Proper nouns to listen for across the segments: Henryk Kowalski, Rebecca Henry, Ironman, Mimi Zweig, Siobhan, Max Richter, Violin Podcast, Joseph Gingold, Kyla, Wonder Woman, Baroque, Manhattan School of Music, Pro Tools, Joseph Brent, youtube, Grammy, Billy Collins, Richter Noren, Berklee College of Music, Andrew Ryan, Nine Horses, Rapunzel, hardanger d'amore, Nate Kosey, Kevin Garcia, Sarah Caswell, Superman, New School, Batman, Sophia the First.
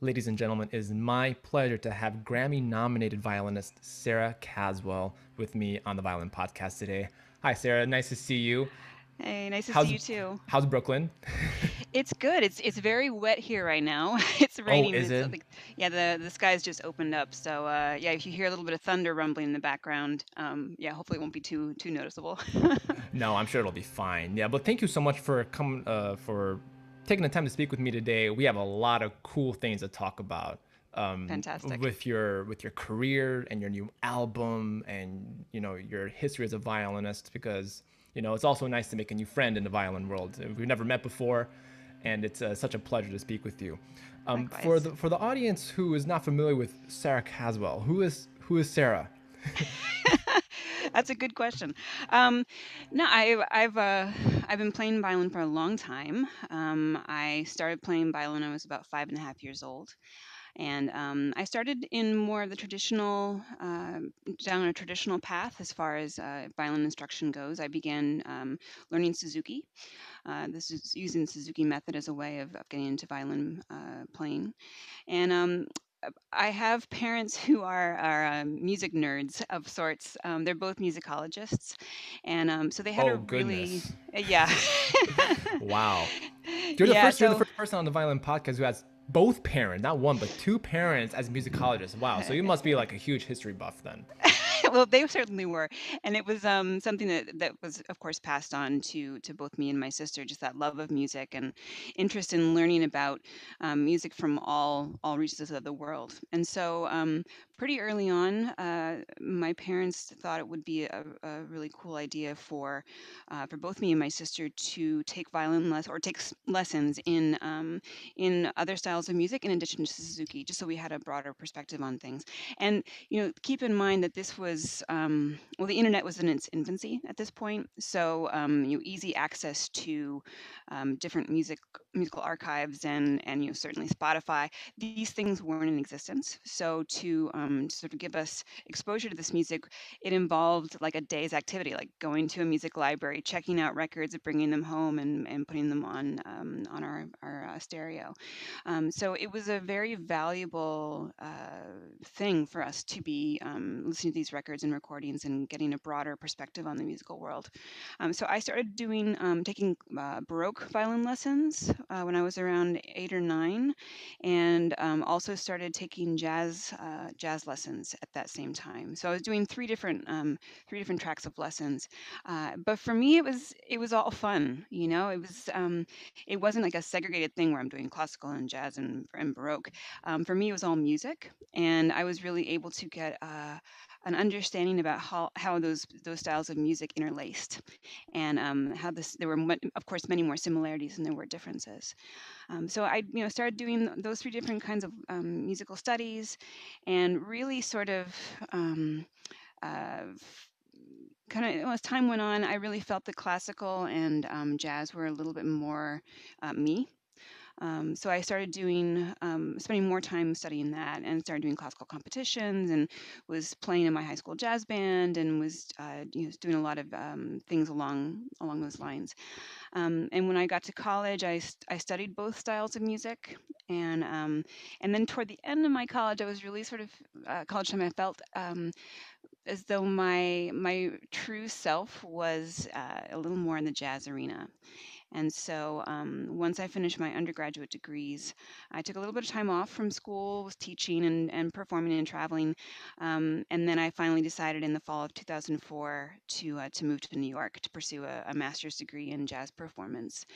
Ladies and gentlemen, it is my pleasure to have Grammy-nominated violinist Sarah Caswell with me on the Violin Podcast today. Hi, Sarah. Nice to see you. Hey, nice to see you too. How's Brooklyn? It's good. It's very wet here right now. It's raining. Oh, is it? Yeah, the sky's just opened up. So yeah, if you hear a little bit of thunder rumbling in the background, yeah, hopefully it won't be too noticeable. No, I'm sure it'll be fine. Yeah, but thank you so much for coming for taking the time to speak with me today. We have a lot of cool things to talk about. Fantastic. With your career and your new album and, you know, your history as a violinist, because, you know, it's also nice to make a new friend in the violin world. We've never met before, and it's such a pleasure to speak with you. For the audience who is not familiar with Sarah Caswell, who is Sarah? That's a good question. No, I've been playing violin for a long time. I started playing violin when I was about 5.5 years old. And I started in more of the traditional, down a traditional path as far as violin instruction goes. I began learning Suzuki. This is using Suzuki method as a way of getting into violin playing. And I have parents who are music nerds of sorts. They're both musicologists. And so they had yeah. Wow. You're the first person on the Violin Podcast who has both parents, not one, but two parents as musicologists. Wow. So you must be like a huge history buff then. Well, they certainly were. And it was something that was, of course, passed on to both me and my sister, just that love of music and interest in learning about music from all reaches of the world. And so pretty early on, my parents thought it would be a really cool idea for both me and my sister to take violin lessons in other styles of music in addition to Suzuki, just so we had a broader perspective on things. And, you know, keep in mind that this was well, the internet was in its infancy at this point, so you know, easy access to different musical archives and you know, certainly Spotify. These things weren't in existence, so to sort of give us exposure to this music, it involved like a day's activity, like going to a music library, checking out records, bringing them home, and putting them on our stereo. So it was a very valuable thing for us to be listening to these records and recordings and getting a broader perspective on the musical world. So I started taking Baroque violin lessons when I was around 8 or 9, and also started taking jazz lessons at that same time. So I was doing three different tracks of lessons. But for me, it was all fun. You know, it wasn't like a segregated thing where I'm doing classical and jazz and Baroque. For me, it was all music, and I was really able to get an understanding about how those styles of music interlaced, and how there were, of course, many more similarities than there were differences. So I, you know, started doing those three different kinds of musical studies, and really sort of kind of as time went on, I really felt that classical and jazz were a little bit more me. So I started spending more time studying that, and started doing classical competitions, and was playing in my high school jazz band, and was you know, doing a lot of things along those lines. And when I got to college, I studied both styles of music, and then toward the end of my college, I was really sort of college time. I felt as though my true self was a little more in the jazz arena. And so once I finished my undergraduate degrees, I took a little bit of time off from school, was teaching and performing and traveling. And then I finally decided in the fall of 2004 to move to New York to pursue a master's degree in jazz performance.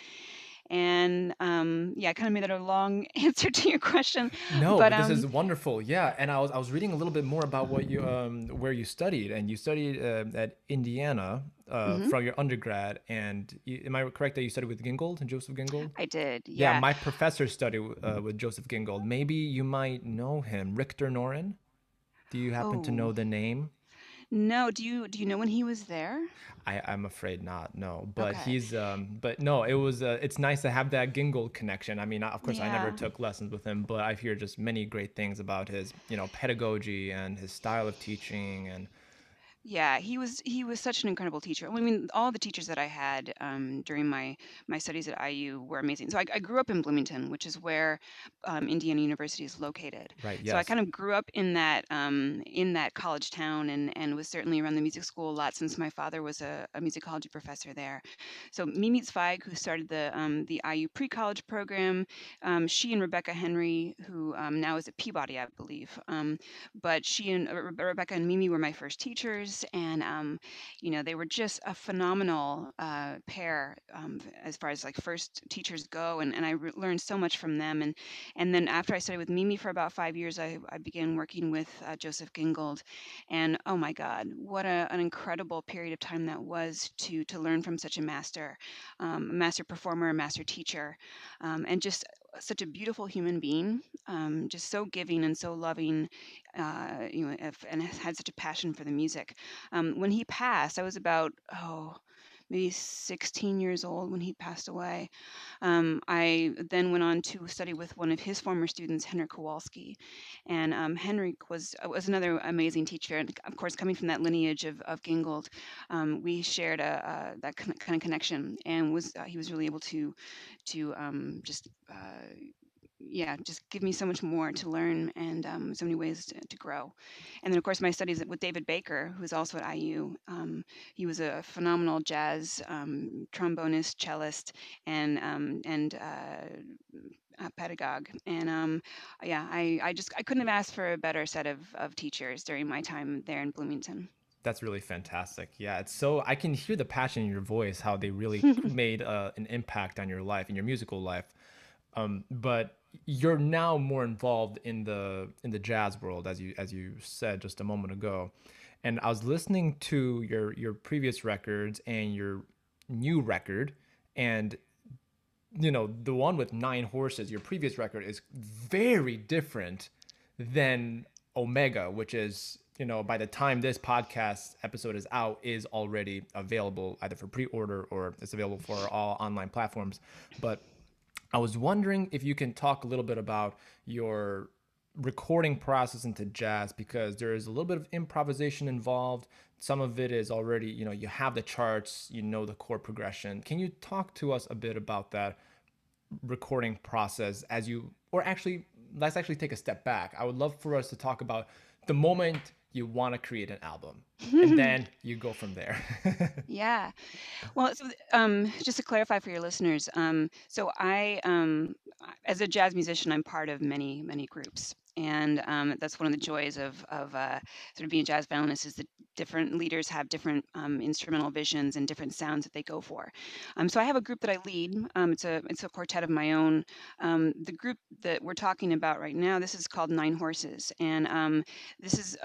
And yeah, I kind of made that a long answer to your question. No, but this is wonderful. Yeah, and I was reading a little bit more about what you where you studied, and you studied at Indiana from your undergrad. And am I correct that you studied with Gingold and Joseph Gingold? I did. Yeah, my professor studied with Joseph Gingold. Maybe you might know him, Richter Noren. Do you happen to know the name? No, do you know when he was there? I'm afraid not. No, but okay. He's but no, it was it's nice to have that Gingold connection. I mean, of course, yeah. I never took lessons with him, but I've heard just many great things about his, you know, pedagogy and his style of teaching and Yeah, he was such an incredible teacher. I mean, all the teachers that I had during my studies at IU were amazing. So I grew up in Bloomington, which is where Indiana University is located. Right. Yes. So I kind of grew up in that college town, and was certainly around the music school a lot since my father was a musicology professor there. So Mimi Zweig, who started the IU pre-college program, she and Rebecca Henry, who now is at Peabody, I believe. But she and Rebecca and Mimi were my first teachers. And, you know, they were just a phenomenal pair as far as like first teachers go. And I learned so much from them. And then after I studied with Mimi for about 5 years, I began working with Joseph Gingold. And oh, my God, what an incredible period of time that was to learn from such a master performer, a master teacher, and just such a beautiful human being, just so giving and so loving, you know, and had such a passion for the music. When he passed, I was about, maybe 16 years old when he passed away. I then went on to study with one of his former students, Henryk Kowalski. And Henryk was another amazing teacher. And of course, coming from that lineage of Gingold, we shared that kind of connection, and he was really able to just give me so much more to learn, and so many ways to grow. And then, of course, my studies with David Baker, who's also at IU. He was a phenomenal jazz trombonist, cellist, and pedagogue. And I couldn't have asked for a better set of teachers during my time there in Bloomington. That's really fantastic. Yeah, it's so I can hear the passion in your voice, how they really made an impact on your life and your musical life. But you're now more involved in the jazz world, as you said just a moment ago. And I was listening to your previous records and your new record, and you know, the one with Nine Horses, your previous record, is very different than Omega, which is, you know, by the time this podcast episode is out, is already available either for pre-order or it's available for all online platforms. But I was wondering if you can talk a little bit about your recording process into jazz, because there is a little bit of improvisation involved. Some of it is already, you know, you have the charts, you know, the chord progression. Can you talk to us a bit about that recording process let's actually take a step back. I would love for us to talk about the moment you want to create an album, and then you go from there. Yeah. Well, so, just to clarify for your listeners, so I, as a jazz musician, I'm part of many, many groups. And that's one of the joys of sort of being a jazz violinist, is that different leaders have different instrumental visions and different sounds that they go for. So I have a group that I lead. It's a quartet of my own. The group that we're talking about right now, this is called Nine Horses, and this is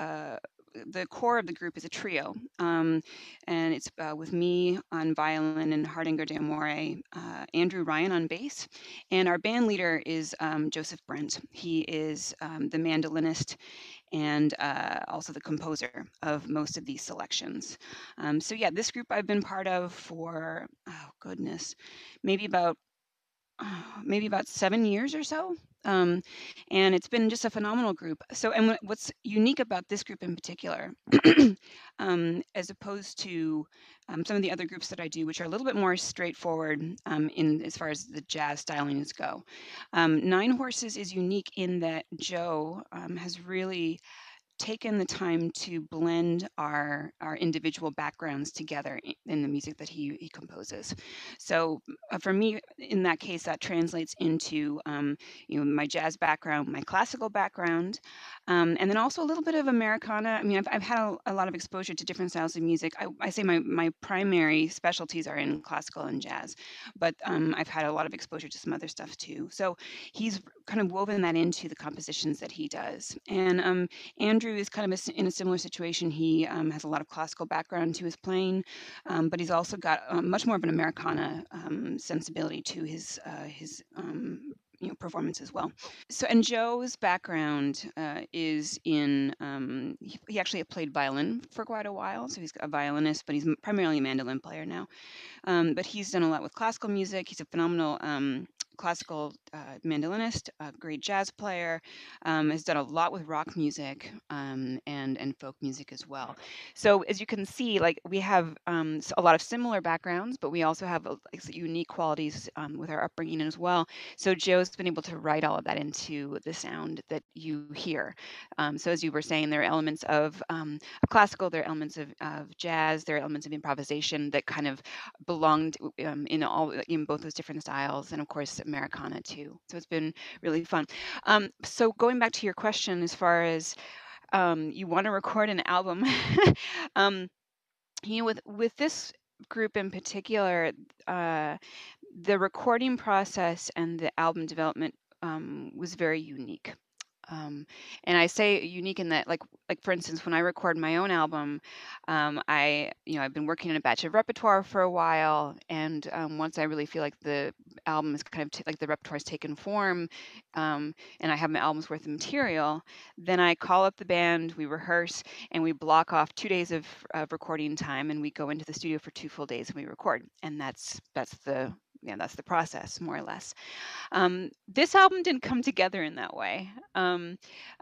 the core of the group is a trio, and it's with me on violin and hardanger d'amore, Andrew Ryan on bass, and our band leader is Joseph Brent. He is the mandolinist and also the composer of most of these selections. So yeah, this group I've been part of for maybe about 7 years or so. And it's been just a phenomenal group. So, and what's unique about this group in particular, as opposed to some of the other groups that I do, which are a little bit more straightforward in as far as the jazz stylings go, Nine Horses is unique in that Joe has really taken the time to blend our individual backgrounds together in the music that he composes. So for me, in that case, that translates into you know, my jazz background, my classical background, and then also a little bit of Americana. I mean, I've had a lot of exposure to different styles of music. I say my primary specialties are in classical and jazz, but I've had a lot of exposure to some other stuff too. So he's kind of woven that into the compositions that he does. And Andrew is kind of in a similar situation. He has a lot of classical background to his playing, but he's also got much more of an Americana sensibility to his you know, performance as well. So, and Joe's background is in, he actually played violin for quite a while. So he's a violinist, but he's primarily a mandolin player now. But he's done a lot with classical music. He's a phenomenal classical mandolinist, a great jazz player, has done a lot with rock music and folk music as well. So as you can see, like, we have a lot of similar backgrounds, but we also have unique qualities with our upbringing as well. So Joe's been able to write all of that into the sound that you hear. So as you were saying, there are elements of classical, there are elements of jazz, there are elements of improvisation that kind of belonged in both those different styles, and of course Americana too. So it's been really fun. So going back to your question, as far as you want to record an album, you know, with this group in particular, the recording process and the album development was very unique. And I say unique in that, like for instance, when I record my own album, I've been working on a batch of repertoire for a while, and once I really feel like the album is kind of the repertoire has taken form, and I have my album's worth of material, then I call up the band, we rehearse, and we block off 2 days of recording time, and we go into the studio for 2 full days and we record, and that's the process, more or less. This album didn't come together in that way.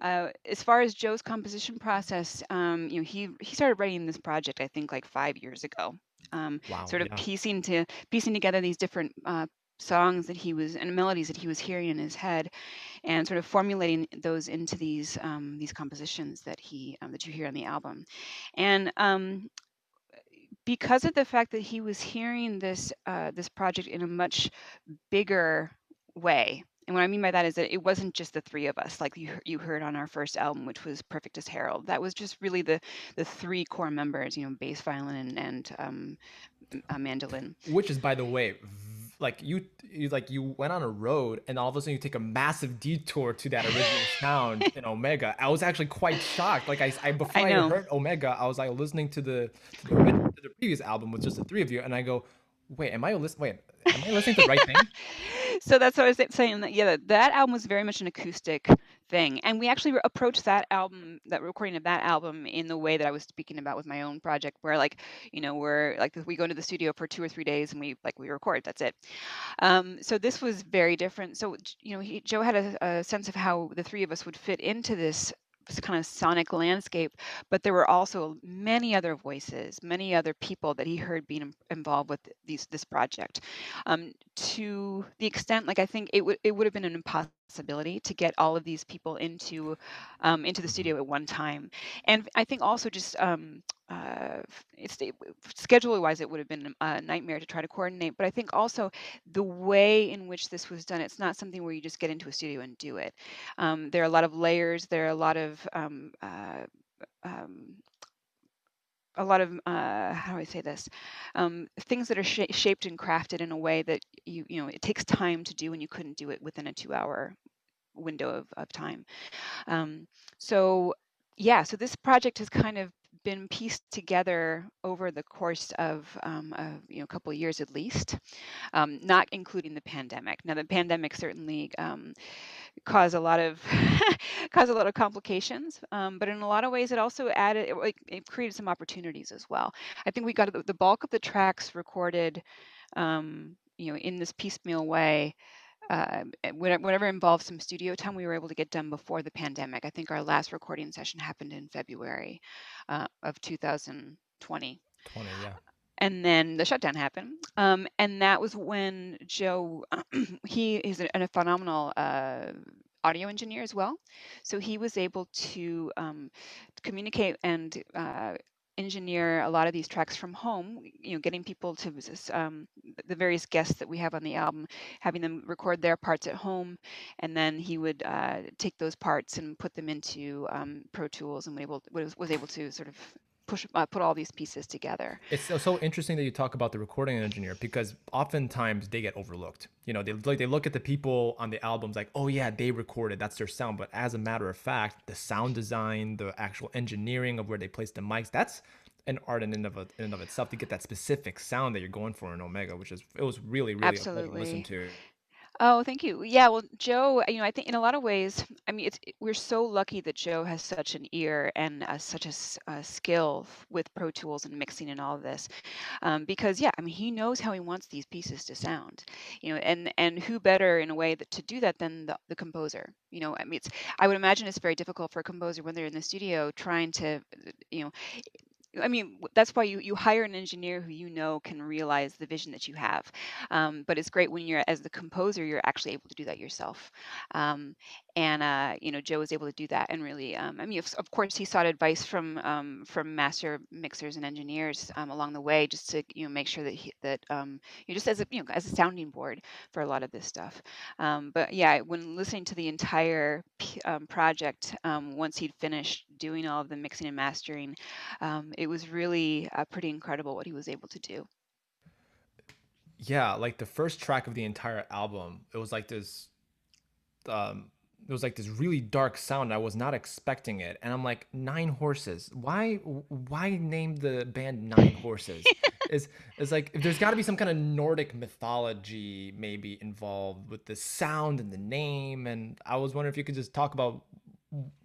As far as Joe's composition process, he started writing this project, I think, like 5 years ago. Wow, sort of piecing together these different songs that he was, and melodies that he was hearing in his head, and sort of formulating those into these compositions that he that you hear on the album, and. Because of the fact that he was hearing this project in a much bigger way, and what I mean by that is that it wasn't just the three of us, like you heard on our first album, which was Perfect as Harold. That was just really the three core members, bass, violin, and mandolin. Which is, by the way, like you went on a road, and all of a sudden you take a massive detour to that original sound in Omega. I was actually quite shocked. Like before I heard Omega, I was like listening to the previous album with just the three of you, and I go, wait, am I listening to the right thing? So that's what I was saying. That album was very much an acoustic thing, and we actually approached that recording of that album in the way that I was speaking about with my own project, where we go to the studio for 2 or 3 days and we record. That's it. So this was very different. So Joe had a sense of how the three of us would fit into this kind of sonic landscape, but there were also many other voices, many other people that he heard being involved with this project, to the extent, I think it would have been an impossibility to get all of these people into the studio at one time. And I think also just schedule-wise, it would have been a nightmare to try to coordinate. But I think also the way in which this was done, it's not something where you just get into a studio and do it. There are a lot of layers. There are a lot of how do I say this? Things that are shaped and crafted in a way that it takes time to do, and you couldn't do it within a 2-hour window of time. So this project has kind of been pieced together over the course of a couple of years at least, not including the pandemic. Now the pandemic certainly caused a lot of complications, but in a lot of ways it also it created some opportunities as well. I think we got the bulk of the tracks recorded, in this piecemeal way. Whatever involves some studio time, we were able to get done before the pandemic. I think our last recording session happened in February of 2020. And then the shutdown happened, and that was when Joe, he is a phenomenal audio engineer as well, so he was able to communicate and engineer a lot of these tracks from home, getting people to the various guests that we have on the album, having them record their parts at home, and then he would take those parts and put them into Pro Tools, and was able to sort of put all these pieces together. It's so interesting that you talk about the recording engineer, because oftentimes they get overlooked. They look at the people on the albums like, oh yeah, they recorded, that's their sound. But as a matter of fact, the sound design, the actual engineering of where they place the mics, that's an art in and of itself to get that specific sound that you're going for in Omega, which was really, really absolutely. Cool to listen to. Oh, thank you. Yeah, well, Joe, I think in a lot of ways, we're so lucky that Joe has such an ear and such a skill with Pro Tools and mixing and all of this, because he knows how he wants these pieces to sound, and who better in a way to do that than the composer. I would imagine it's very difficult for a composer when they're in the studio trying to, that's why you hire an engineer who can realize the vision that you have. But it's great when as the composer, you're actually able to do that yourself. Joe was able to do that, and really, of course, he sought advice from master mixers and engineers along the way, just to make sure that just as as a sounding board for a lot of this stuff. But yeah, when listening to the entire project, once he'd finished doing all of the mixing and mastering, it was really pretty incredible what he was able to do. Yeah, like the first track of the entire album, it was like this really dark sound. I was not expecting it, and I'm like, Nine Horses, why name the band Nine Horses? It's like, if there's got to be some kind of Nordic mythology maybe involved with the sound and the name, and I was wondering if you could just talk about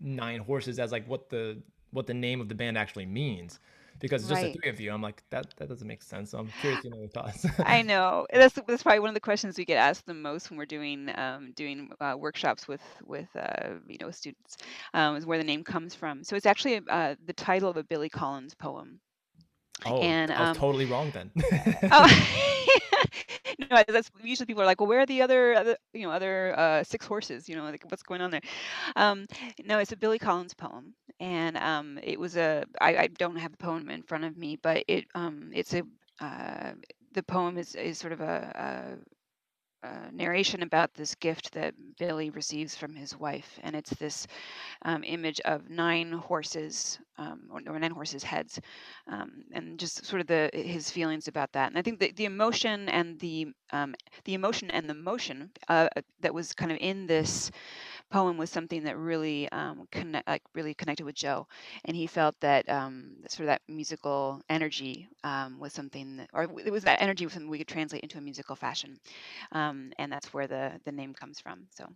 Nine Horses as like what the name of the band actually means, because it's just the three of you. I'm like, that doesn't make sense. So I'm curious, your thoughts. I know that's probably one of the questions we get asked the most when we're doing workshops with students, is where the name comes from. So it's actually the title of a Billy Collins poem. Oh, and I was totally wrong then. No, that's usually people are like, well, where are the other 6 horses? Like, what's going on there? No, it's a Billy Collins poem, and it was I don't have the poem in front of me, but it it's a the poem is sort of a narration about this gift that Billy receives from his wife, and it's this image of 9 horses, or 9 horses' heads, and just sort of his feelings about that. And I think the emotion and the emotion and the motion that was kind of in this poem was something that really really connected with Joe, and he felt that sort of that musical energy was something that, or it was that energy was something we could translate into a musical fashion, and that's where the name comes from. So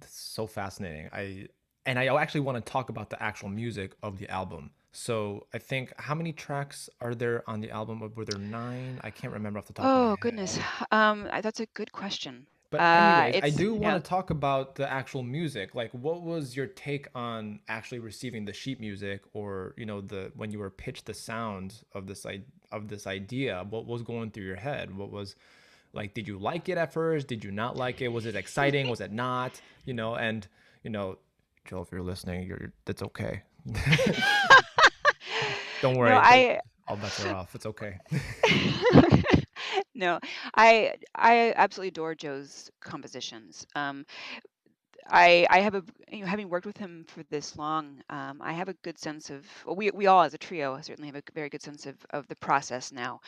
that's so fascinating. I actually want to talk about the actual music of the album. So I think, how many tracks are there on the album? Were there 9? I can't remember off the top of my head. Oh goodness, that's a good question. But anyway, I do want to talk about the actual music. Like, what was your take on actually receiving the sheet music, or when you were pitched the sound of this idea? What was going through your head? What was, like, did you like it at first? Did you not like it? Was it exciting? Was it not? Joe, if you're listening, that's okay. Don't worry. No, I'll bet her off. It's okay. No, I absolutely adore Joe's compositions. I have having worked with him for this long, I have a good sense of, well, we all as a trio certainly have a very good sense of the process now,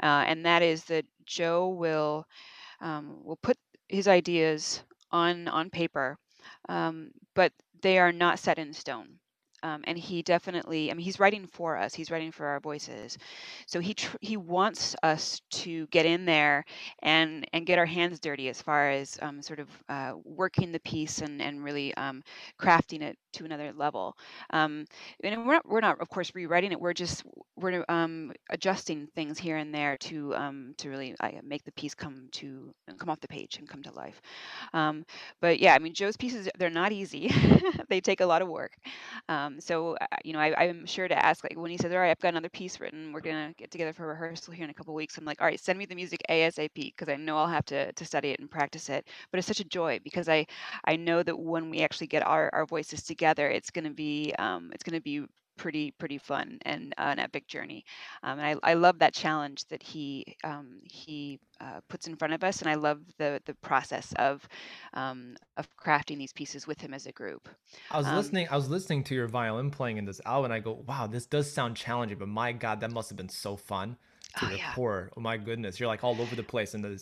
and that is that Joe will put his ideas on paper, but they are not set in stone. And he definitely, he's writing for us. He's writing for our voices, so he wants us to get in there and get our hands dirty as far as working the piece and really crafting it to another level. And we're not, of course, rewriting it. We're adjusting things here and there to really make the piece come off the page and come to life. But yeah, Joe's pieces, they're not easy. They take a lot of work. I'm sure to ask, like, when he says, all right, I've got another piece written, we're going to get together for rehearsal here in a couple of weeks. I'm like, all right, send me the music ASAP, because I know I'll have to study it and practice it. But it's such a joy, because I know that when we actually get our voices together, it's going to be pretty fun and an epic journey. And I love that challenge that he puts in front of us. And I love the process of crafting these pieces with him as a group. I was listening to your violin playing in this album, and I go, wow, this does sound challenging, but my God, that must've been so fun to record. Oh my goodness. You're like all over the place. And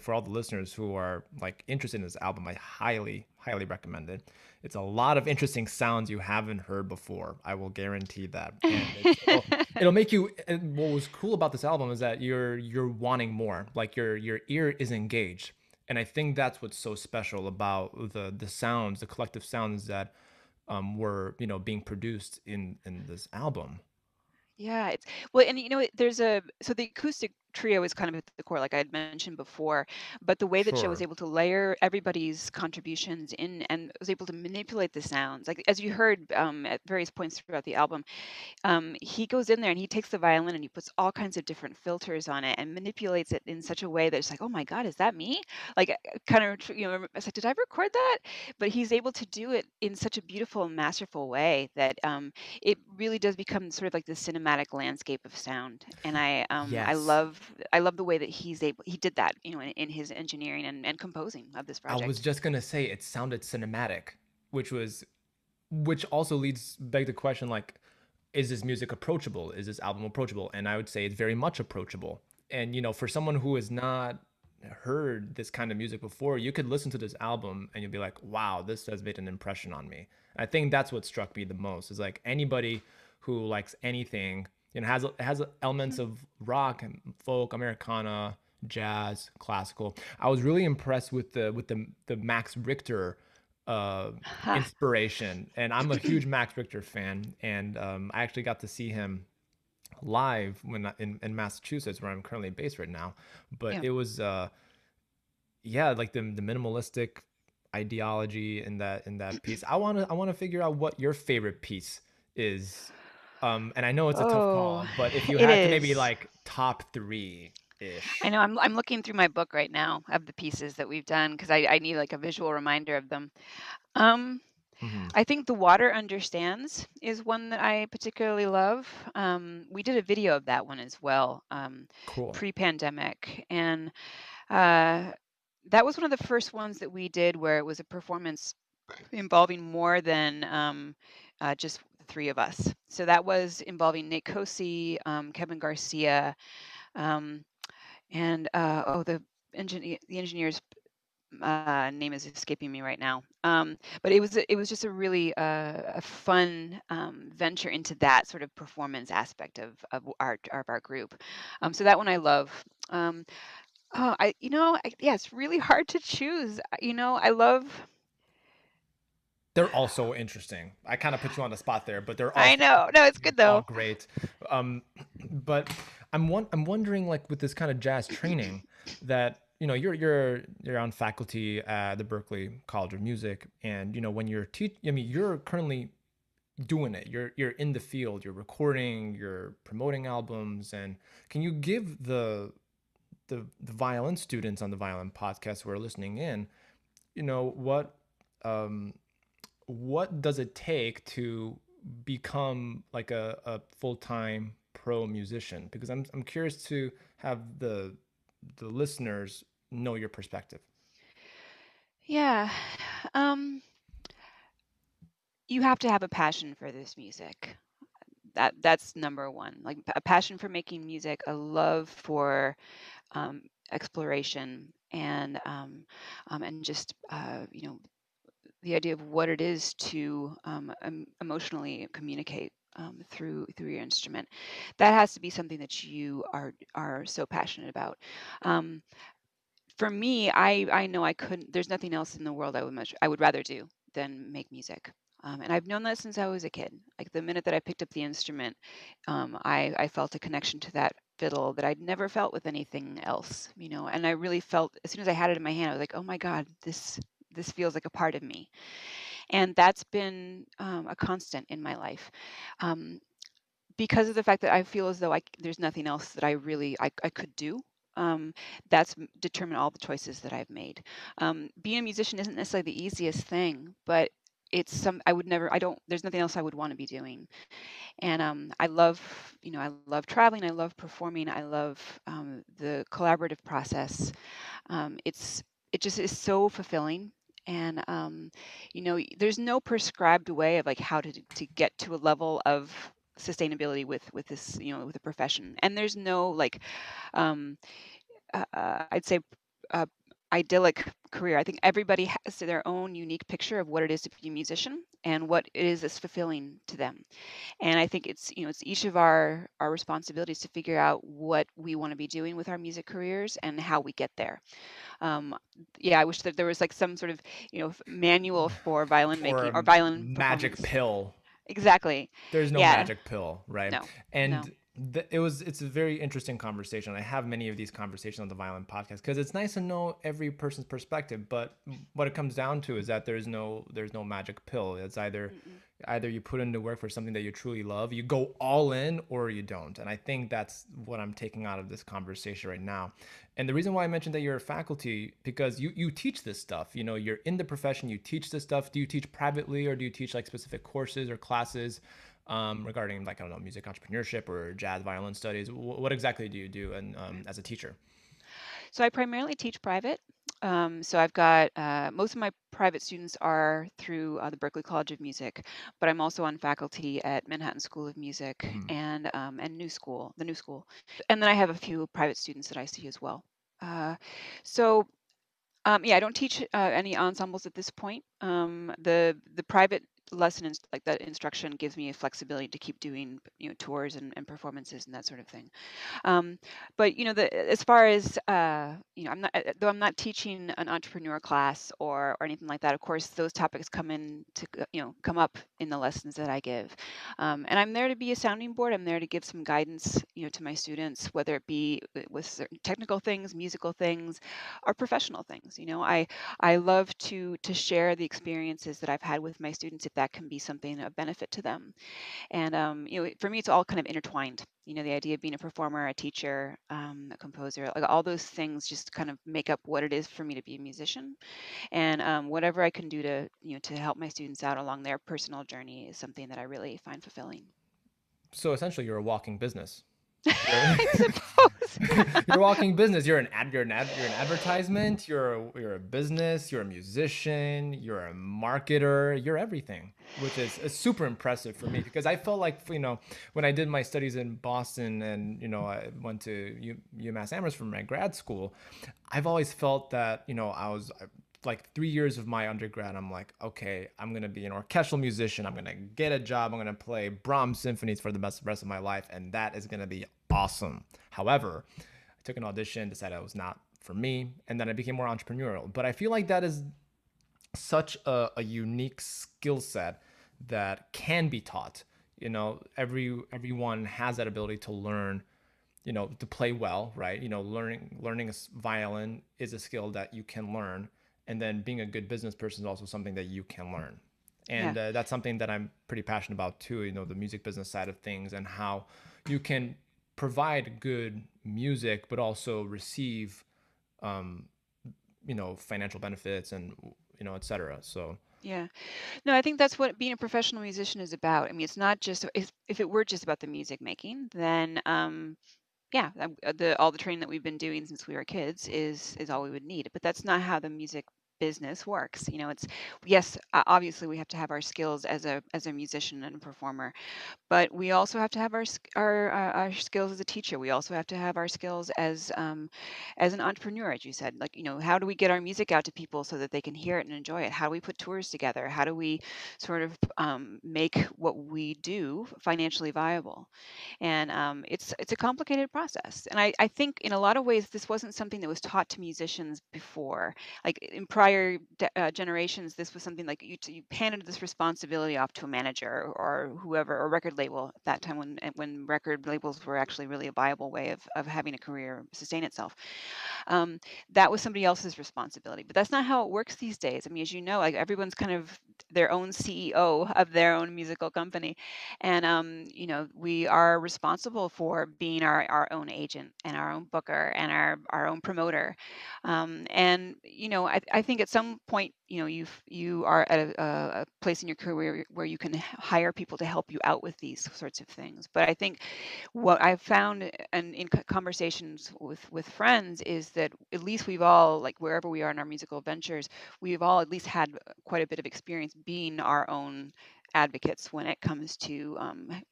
for all the listeners who are like interested in this album, I highly, highly recommend it. It's a lot of interesting sounds you haven't heard before. I will guarantee that. And it'll make you, and what was cool about this album is that you're wanting more, like your ear is engaged. And I think that's what's so special about the sounds, the collective sounds that were, you know, being produced in this album. Yeah, it's well, and you know, there's a so the acoustic trio is kind of at the core, like I had mentioned before, but the way that Joe was able to layer everybody's contributions in and was able to manipulate the sounds, like as you heard at various points throughout the album, he goes in there and he takes the violin and he puts all kinds of different filters on it and manipulates it in such a way that it's like, oh my God, is that me? Like, kind of, you know, I was like, did I record that? But he's able to do it in such a beautiful and masterful way that it really does become sort of like the cinematic landscape of sound. And I love the way that he did that, you know, in his engineering and composing of this project. I was just gonna say it sounded cinematic, which also begs the question, like, is this music approachable? Is this album approachable? And I would say it's very much approachable. And you know, for someone who has not heard this kind of music before, you could listen to this album and you'll be like, wow, this has made an impression on me. I think that's what struck me the most, is like anybody who likes anything, and has elements of rock and folk, Americana, jazz, classical. I was really impressed with the Max Richter inspiration, and I'm a huge Max Richter fan. And I actually got to see him live in Massachusetts, where I'm currently based right now. But It was, like the minimalistic ideology in that piece. I wanna figure out what your favorite piece is. And I know it's a tough call, but if you had to maybe like top three-ish. I know I'm looking through my book right now of the pieces that we've done, because I need like a visual reminder of them. I think The Water Understands is one that I particularly love. We did a video of that one as well, cool. Pre-pandemic, and that was one of the first ones that we did where it was a performance involving more than just three of us. So that was involving Nate Kosey, Kevin Garcia, and the engineer's name is escaping me right now. But it was just a really a fun venture into that sort of performance aspect of our group. So that one I love. It's really hard to choose. You know, I love. They're all so interesting. I kind of put you on the spot there, but they're all. I know. No, it's good though. All great. But I'm wondering, like, with this kind of jazz training that, you know, you're on faculty at the Berklee College of Music, and you know, when you're you're currently doing it. You're in the field, you're recording, you're promoting albums, and can you give the violin students on the Violin Podcast who are listening in, you know, what does it take to become like a full-time pro musician? Because I'm curious to have the listeners know your perspective. Yeah. You have to have a passion for this music. That's number one, like a passion for making music, a love for exploration and just, you know, the idea of what it is to emotionally communicate through your instrument. That has to be something that you are so passionate about. For me, I know I couldn't. There's nothing else in the world I would rather do than make music. And I've known that since I was a kid. Like the minute that I picked up the instrument, I felt a connection to that fiddle that I'd never felt with anything else. You know, and I really felt as soon as I had it in my hand, I was like, oh my God, this feels like a part of me. And that's been a constant in my life because of the fact that I feel as though there's nothing else that I really could do. That's determined all the choices that I've made. Being a musician isn't necessarily the easiest thing, but it's there's nothing else I would want to be doing. And I love traveling. I love performing. I love the collaborative process. It just is so fulfilling. And, you know, there's no prescribed way of like how to get to a level of sustainability with this, you know, with a profession. And there's no like, I'd say idyllic career. I think everybody has their own unique picture of what it is to be a musician and what it is that's fulfilling to them. And I think it's, you know, it's each of our responsibilities to figure out what we want to be doing with our music careers and how we get there. I wish that there was like some sort of, you know, manual for violin making or violin magic pill. Exactly. There's no magic pill, right? No. And no. It's a very interesting conversation. I have many of these conversations on the Violin Podcast because it's nice to know every person's perspective. But what it comes down to is that there's no magic pill. It's either you put into work for something that you truly love, you go all in, or you don't. And I think that's what I'm taking out of this conversation right now. And the reason why I mentioned that you're a faculty, because you teach this stuff. You know, you're in the profession. You teach this stuff. Do you teach privately, or do you teach like specific courses or classes? Regarding like, I don't know, music entrepreneurship or jazz violin studies, what exactly do you do and as a teacher? So I primarily teach private. So I've got most of my private students are through the Berklee College of Music, but I'm also on faculty at Manhattan School of Music and New School, and then I have a few private students that I see as well. I don't teach any ensembles at this point. The private lesson like that instruction gives me a flexibility to keep doing, you know, tours and performances and that sort of thing. But you know, as far as I'm not teaching an entrepreneur class or anything like that. Of course, those topics come up in the lessons that I give, and I'm there to be a sounding board. I'm there to give some guidance, you know, to my students, whether it be with certain technical things, musical things, or professional things. You know, I love to share the experiences that I've had with my students. That can be something of benefit to them. And, you know, for me, it's all kind of intertwined. You know, the idea of being a performer, a teacher, a composer, like all those things just kind of make up what it is for me to be a musician. And whatever I can do to help my students out along their personal journey is something that I really find fulfilling. So essentially, you're a walking business. I suppose. You're a walking business. You're an advertisement. You're a business. You're a musician. You're a marketer. You're everything, which is super impressive for me because I felt like, you know, when I did my studies in Boston and, you know, I went to UMass Amherst for my grad school, I've always felt that, you know, I was like 3 years of my undergrad, I'm like, okay, I'm going to be an orchestral musician. I'm going to get a job. I'm going to play Brahms symphonies for the rest of my life. And that is going to be awesome. However, I took an audition, decided it was not for me. And then I became more entrepreneurial. But I feel like that is such a unique skill set that can be taught. You know, everyone has that ability to learn, you know, to play well, right? You know, learning a violin is a skill that you can learn. And then being a good business person is also something that you can learn. And that's something that I'm pretty passionate about too, you know, the music business side of things and how you can provide good music, but also receive, you know, financial benefits and, you know, et cetera. So. Yeah. No, I think that's what being a professional musician is about. I mean, it's not just, if it were just about the music making, then, all the training that we've been doing since we were kids is all we would need. But that's not how the music business works. You know, it's, yes, obviously we have to have our skills as a musician and a performer, but we also have to have our skills as a teacher. We also have to have our skills as an entrepreneur, as you said. Like, you know, how do we get our music out to people so that they can hear it and enjoy it? How do we put tours together? How do we sort of make what we do financially viable? And it's a complicated process. And I think in a lot of ways this wasn't something that was taught to musicians before, like in prior generations, this was something like you handed this responsibility off to a manager or whoever, or record label at that time when record labels were actually really a viable way of having a career sustain itself. That was somebody else's responsibility, but that's not how it works these days. I mean, as you know, like everyone's kind of their own CEO of their own musical company. And, you know, we are responsible for being our own agent and our own booker and our own promoter. And, you know, I think at some point, you know, you are at a place in your career where you can hire people to help you out with these sorts of things. But I think what I've found and in conversations with friends is that at least we've all, like wherever we are in our musical ventures, we've all at least had quite a bit of experience being our own advocates when it comes to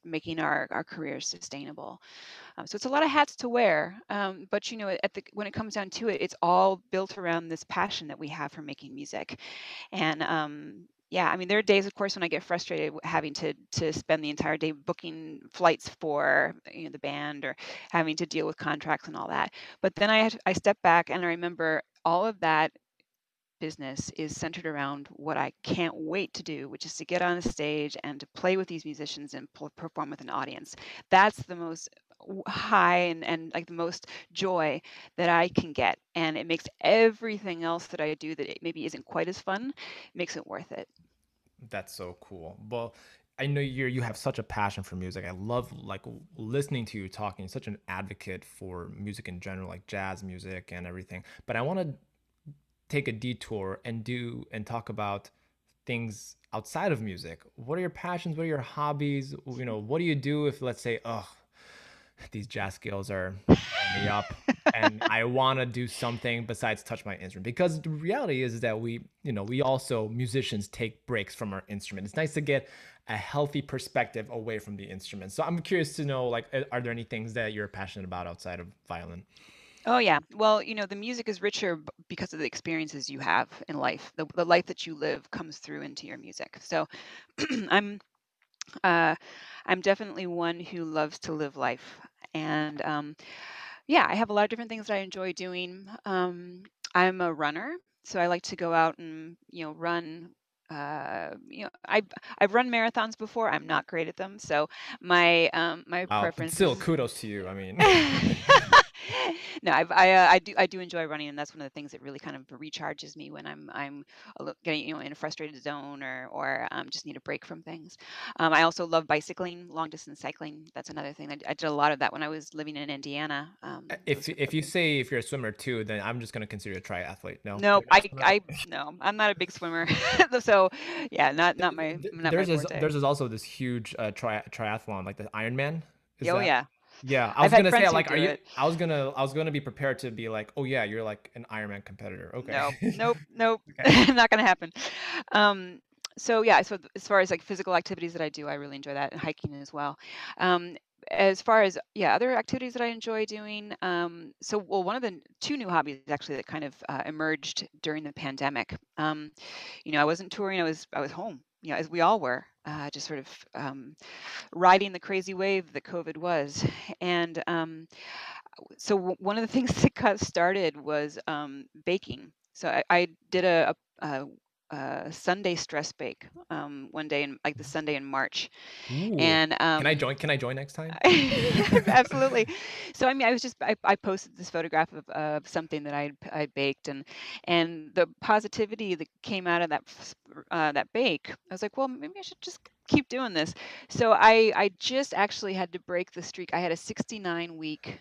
making our careers sustainable. So it's a lot of hats to wear, but when it comes down to it, it's all built around this passion that we have for making music. And yeah, I mean, there are days, of course, when I get frustrated having to spend the entire day booking flights for the band, or having to deal with contracts and all that. But then I step back and I remember all of that business is centered around what I can't wait to do, which is to get on a stage and to play with these musicians and perform with an audience. That's the most high and like the most joy that I can get, and it makes everything else that I do that it maybe isn't quite as fun, makes it worth it. That's so cool. Well, I know you have such a passion for music. I love listening to you talking. You're such an advocate for music in general, like jazz music and everything. But I want to take a detour and talk about things outside of music. What are your passions? What are your hobbies? What do you do if, let's say, these jazz skills are me up and I want to do something besides touch my instrument? Because the reality is that we also, musicians, take breaks from our instrument. It's nice to get a healthy perspective away from the instrument. So I'm curious to know, are there any things that you're passionate about outside of violin? Oh, yeah. Well, the music is richer because of the experiences you have in life. The life that you live comes through into your music. So I'm definitely one who loves to live life. And I have a lot of different things that I enjoy doing. I'm a runner, so I like to go out and, run. I've run marathons before. I'm not great at them. So my preference. Still, kudos to you. I mean. No, I do enjoy running, and that's one of the things that really kind of recharges me when I'm getting in a frustrated zone or just need a break from things. I also love bicycling, long distance cycling. That's another thing. I did a lot of that when I was living in Indiana. If you're a swimmer too, then I'm just going to consider you a triathlete. No, I'm not a big swimmer. So yeah, there's also this huge triathlon, like the Ironman. Yeah, I was gonna say, like, I was gonna be prepared to be like, oh yeah, you're like an Ironman competitor. Okay. Nope. Okay. Not gonna happen. So as far as like physical activities that I do, I really enjoy that, and hiking as well. As far as other activities that I enjoy doing, one of the two new hobbies actually that kind of emerged during the pandemic. I wasn't touring; I was home. As we all were, just sort of riding the crazy wave that COVID was. And so one of the things that got started was baking. So I did a Sunday stress bake one day, in the Sunday in March. Ooh. And can I join next time? Absolutely. So I posted this photograph of something that I baked, and the positivity that came out of that bake, I was like, well, maybe I should just keep doing this. So I just actually had to break the streak. I had a 69-week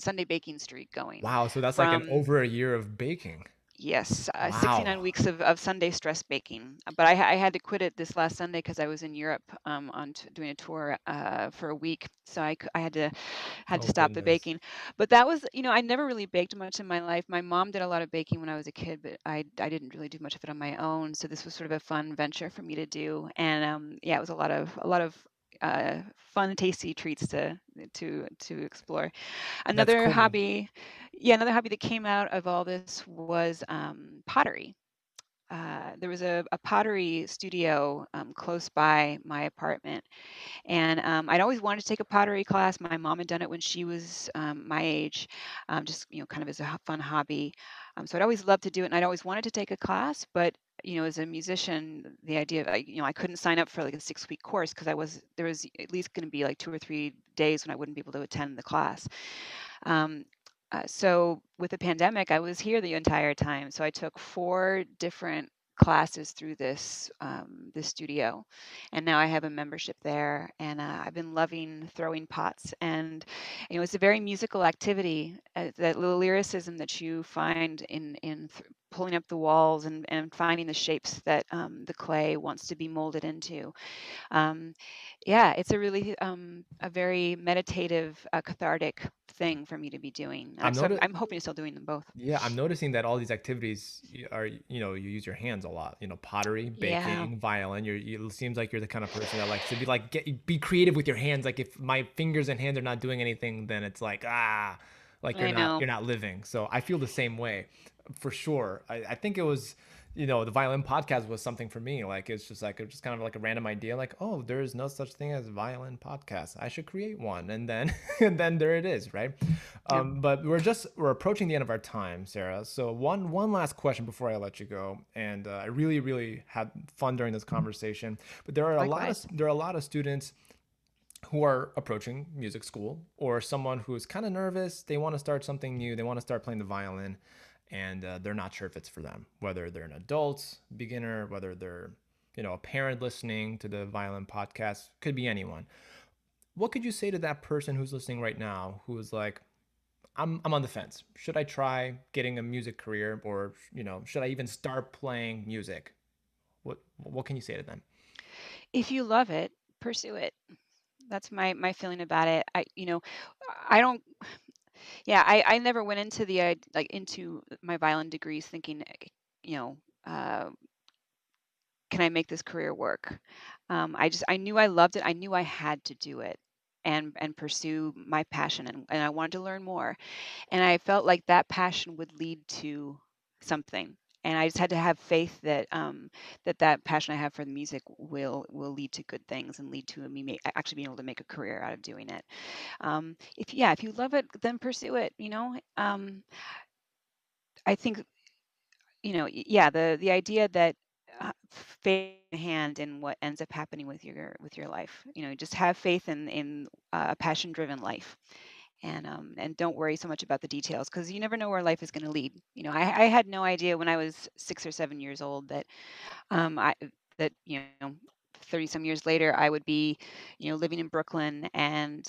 Sunday baking streak going. Wow, so that's like over a year of baking. Yes, wow. 69 weeks of Sunday stress baking. But I had to quit it this last Sunday because I was in Europe doing a tour for a week, so I had to stop the baking. But that was, I never really baked much in my life. My mom did a lot of baking when I was a kid, but I didn't really do much of it on my own. So this was sort of a fun venture for me to do, and it was a lot of fun, tasty treats to explore. Another hobby that came out of all this was pottery. There was a pottery studio close by my apartment, and I'd always wanted to take a pottery class. My mom had done it when she was my age, just kind of as a fun hobby. So I'd always loved to do it, and I'd always wanted to take a class, but as a musician, the idea of, I couldn't sign up for like a 6-week course because there was at least going to be like 2 or 3 days when I wouldn't be able to attend the class. So with the pandemic, I was here the entire time. So I took 4 different classes through this studio, and now I have a membership there, and I've been loving throwing pots, and it's a very musical activity. That little lyricism that you find in pulling up the walls and finding the shapes that the clay wants to be molded into. It's a really a very meditative, cathartic thing for me to be doing. I'm hoping to still doing them both. Yeah, I'm noticing that all these activities are you use your hands a lot, you know, pottery, baking, violin. It seems like you're the kind of person that likes to be like, be creative with your hands. Like if my fingers and hands are not doing anything, then it's like, like you're not living. So I feel the same way for sure. I think it was, you know, the Violin Podcast was something for me. Like, it's just like, kind of like a random idea. Like, oh, there is no such thing as Violin Podcast. I should create one. And then there it is. Right. Yeah. But we're approaching the end of our time, Sarah. So one last question before I let you go. And I really, really had fun during this conversation, but there are a lot of students who are approaching music school, or someone who is kind of nervous. They want to start something new. They want to start playing the violin. And they're not sure if it's for them, whether they're an adult, beginner, whether they're, you know, a parent listening to the Violin Podcast, could be anyone. What could you say to that person who's listening right now, who is like, I'm on the fence. Should I try getting a music career, or, you know, should I even start playing music? What can you say to them? If you love it, pursue it. That's my feeling about it. I never went into into my violin degrees thinking, can I make this career work? I knew I loved it. I knew I had to do it and pursue my passion. And I wanted to learn more. And I felt like that passion would lead to something. And I just had to have faith that that passion I have for the music will lead to good things and lead to me actually being able to make a career out of doing it. If you love it, then pursue it. I think, the idea that faith in hand in what ends up happening with your life. Just have faith in a passion-driven life. And don't worry so much about the details, because you never know where life is going to lead. I had no idea when I was 6 or 7 years old that 30 some years later I would be living in Brooklyn and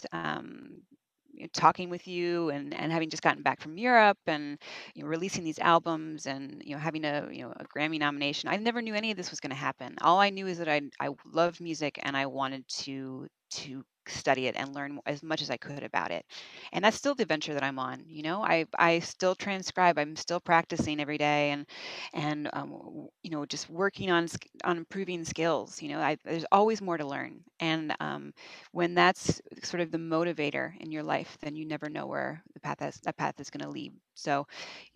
talking with you and having just gotten back from Europe and releasing these albums and having a Grammy nomination. I never knew any of this was going to happen. All I knew is that I loved music and I wanted to study it and learn as much as I could about it. And that's still the venture that I'm on. I still transcribe. I'm still practicing every day and just working on improving skills. There's always more to learn. And when that's sort of the motivator in your life, then you never know where the path is going to lead. So,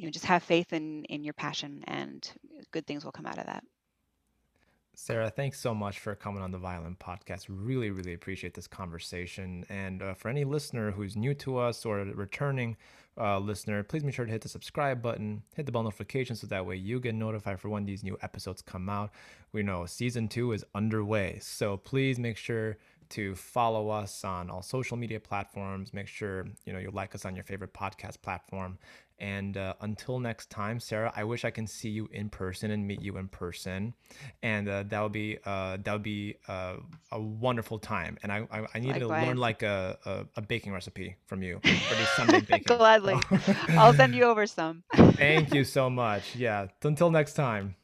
just have faith in your passion and good things will come out of that. Sarah, thanks so much for coming on the Violin Podcast. Really, really appreciate this conversation. And for any listener who's new to us or a returning listener, please make sure to hit the subscribe button, hit the bell notification, so that way you get notified for when these new episodes come out. We know season 2 is underway, so please make sure to follow us on all social media platforms. Make sure you like us on your favorite podcast platform. And until next time, Sarah, I wish I can see you in person and meet you in person, and that would be a wonderful time. And I need to learn like a baking recipe from you for this Sunday baking. Gladly, I'll send you over some. Thank you so much. Yeah, until next time.